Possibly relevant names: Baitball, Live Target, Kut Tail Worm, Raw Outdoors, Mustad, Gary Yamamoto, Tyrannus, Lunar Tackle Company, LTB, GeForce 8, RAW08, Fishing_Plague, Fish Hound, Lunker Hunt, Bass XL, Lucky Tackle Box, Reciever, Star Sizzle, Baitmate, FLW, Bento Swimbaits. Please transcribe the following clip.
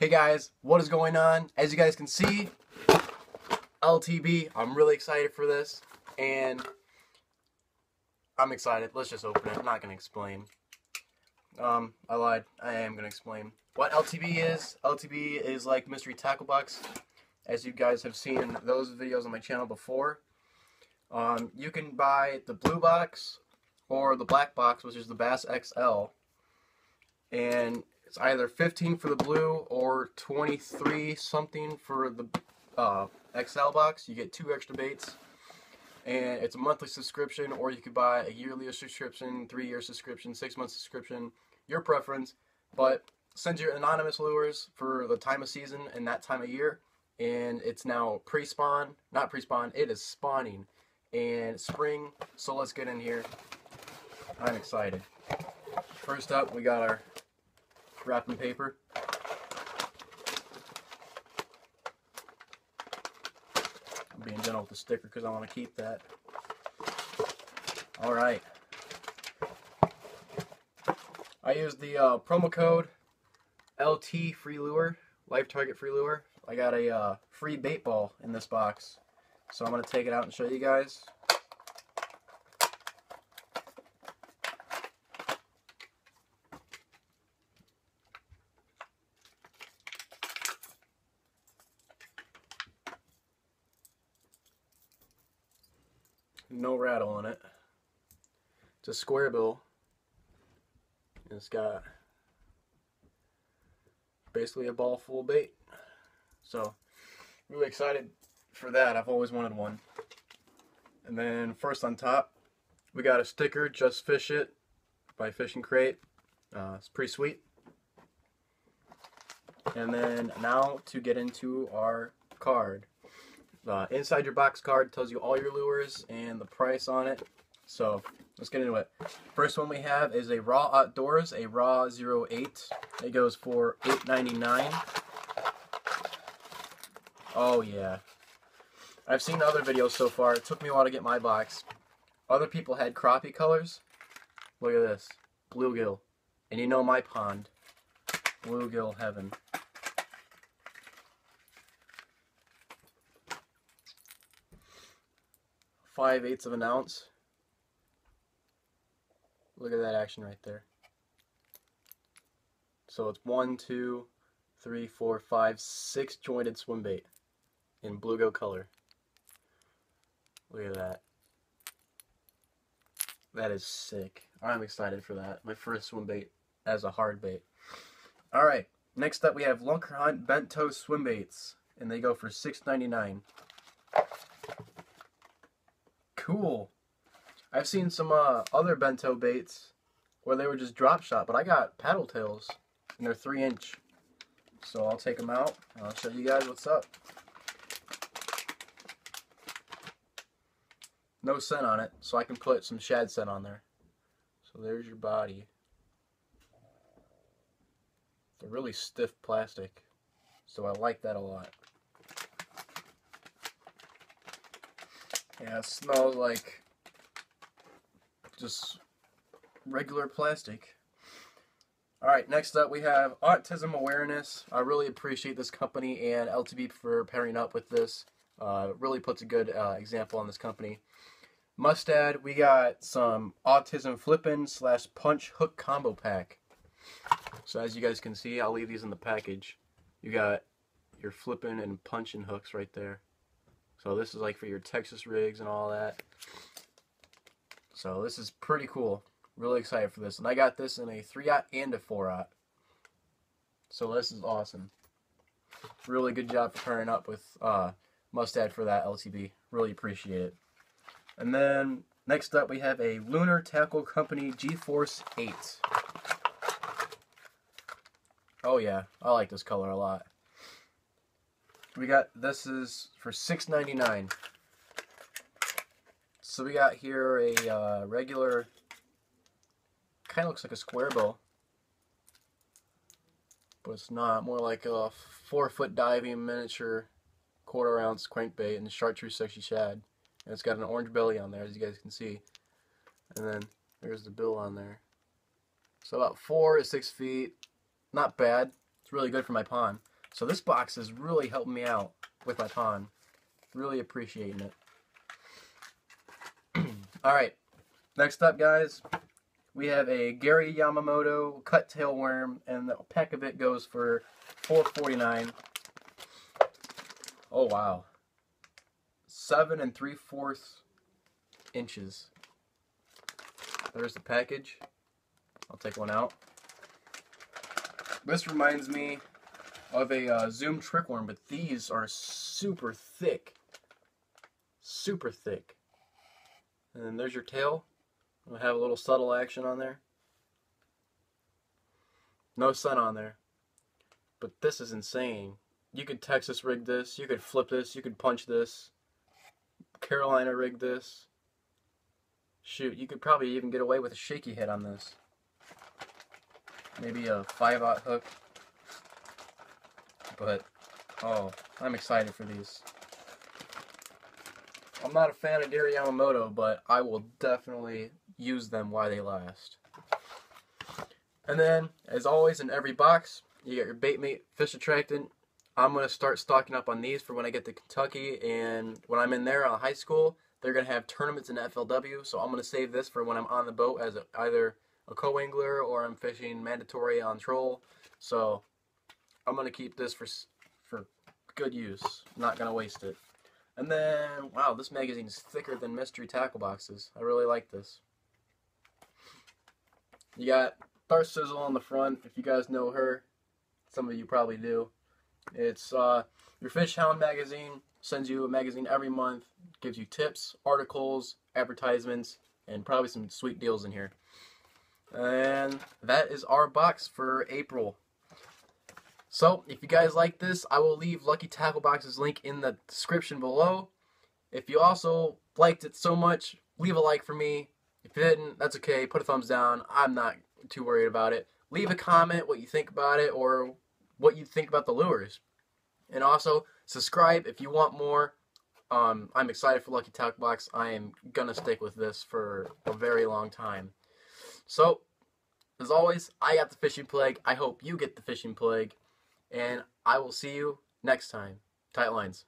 Hey guys, what is going on? As you guys can see, LTB, I'm really excited for this, and I'm excited. Let's just open it. I'm not going to explain. I lied. I am going to explain what LTB is. LTB is like Mystery Tackle Box, as you guys have seen in those videos on my channel before. You can buy the blue box or the black box, which is the Bass XL, and it's either 15 for the blue or 23 something for the XL box. You get 2 extra baits, and it's a monthly subscription, or you could buy a yearly subscription, 3-year subscription, 6-month subscription, your preference. But send your anonymous lures for the time of season and that time of year, and it's now pre-spawn, not pre-spawn, it is spawning and spring. So let's get in here. I'm excited. First up, we got our wrapping paper. I'm being gentle with the sticker because I want to keep that. Alright. I used the promo code LT Free Lure, Live Target Free Lure. I got a free bait ball in this box. So I'm going to take it out and show you guys. No rattle on it. It's a square bill. It's got basically a ball full of bait. So really excited for that. I've always wanted one. And then first on top, we got a sticker, Just Fish It by Fishing Crate. It's pretty sweet. And then now to get into our card. Inside your box card tells you all your lures and the price on it. So let's get into it. First one we have is a Raw Outdoors, a Raw 08. It goes for $8.99. Oh yeah, I've seen other videos so far. It took me a while to get my box. Other people had crappie colors. Look at this, bluegill. And you know my pond, bluegill heaven. Five-eighths of an ounce. Look at that action right there. So it's 6 jointed swim bait in bluegill color. Look at that. That is sick. I'm excited for that. My first swim bait as a hard bait. All right. Next up, we have Lunker Hunt Bento Swimbaits, and they go for $6.99. Cool. I've seen some other bento baits where they were just drop shot, but I got paddle tails and they're 3-inch. So I'll take them out and I'll show you guys what's up. No scent on it, so I can put some shad scent on there. So there's your body. They're really stiff plastic, so I like that a lot. Yeah, it smells like just regular plastic. Alright, next up we have Autism Awareness. I really appreciate this company and LTB for pairing up with this. Really puts a good example on this company. Mustad, we got some Autism Flippin' / Punch Hook Combo Pack. So as you guys can see, I'll leave these in the package. You got your flippin' and punchin' hooks right there. So this is like for your Texas rigs and all that. So this is pretty cool. Really excited for this. And I got this in a 3-aught and a 4-aught. So this is awesome. Really good job for pairing up with Mustad for that LTB. Really appreciate it. And then next up we have a Lunar Tackle Company GeForce 8. Oh yeah, I like this color a lot. We got, this is for $6.99. So we got here a regular, kind of looks like a square bill, but it's not, more like a 4-foot diving miniature 1/4-ounce crankbait and chartreuse sexy shad. And it's got an orange belly on there, as you guys can see. And then there's the bill on there. So about 4 to 6 feet, not bad. It's really good for my pond. So this box is really helping me out with my pond. Really appreciating it. Alright, next up, guys, we have a Gary Yamamoto Kut Tail Worm, and the pack of it goes for $4.49. Oh, wow. 7 3/4 inches. There's the package. I'll take one out. This reminds me of a Zoom trick worm, but these are super thick. Super thick. And then there's your tail. We'll have a little subtle action on there. No sun on there. But this is insane. You could Texas rig this, you could flip this, you could punch this. Carolina rig this. Shoot, you could probably even get away with a shaky hit on this. Maybe a 5/0 hook. But, oh, I'm excited for these. I'm not a fan of Gary Yamamoto, but I will definitely use them while they last. And then, as always, in every box, you get your baitmate, fish attractant. I'm going to start stocking up on these for when I get to Kentucky, and when I'm in there on high school, they're going to have tournaments in FLW, so I'm going to save this for when I'm on the boat as either a co-angler or I'm fishing mandatory on troll. So I'm going to keep this for good use. I'm not going to waste it. And then, wow, this magazine is thicker than mystery tackle boxes. I really like this. You got Star Sizzle on the front, if you guys know her. Some of you probably do. It's your Fish Hound magazine. Sends you a magazine every month, gives you tips, articles, advertisements, and probably some sweet deals in here. And that is our box for April. So, if you guys like this, I will leave Lucky Tackle Box's link in the description below. If you also liked it so much, leave a like for me. If you didn't, that's okay. Put a thumbs down. I'm not too worried about it. Leave a comment what you think about it or what you think about the lures. And also, subscribe if you want more. I'm excited for Lucky Tackle Box. I am going to stick with this for a very long time. So, as always, I got the fishing plague. I hope you get the fishing plague. And I will see you next time. Tight lines.